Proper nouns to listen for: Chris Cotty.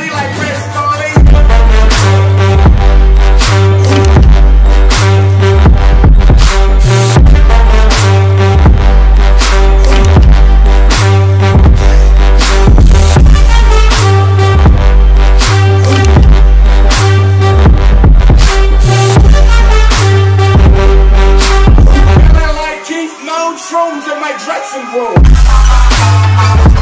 dirty like Chris Cotty. Like Keith, no shrooms in my dressing room.